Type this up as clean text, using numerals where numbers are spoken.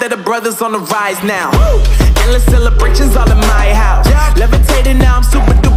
proud that the brothers on the rise now. Woo! Endless celebrations all in my house. Yeah. Levitating now, I'm super duper.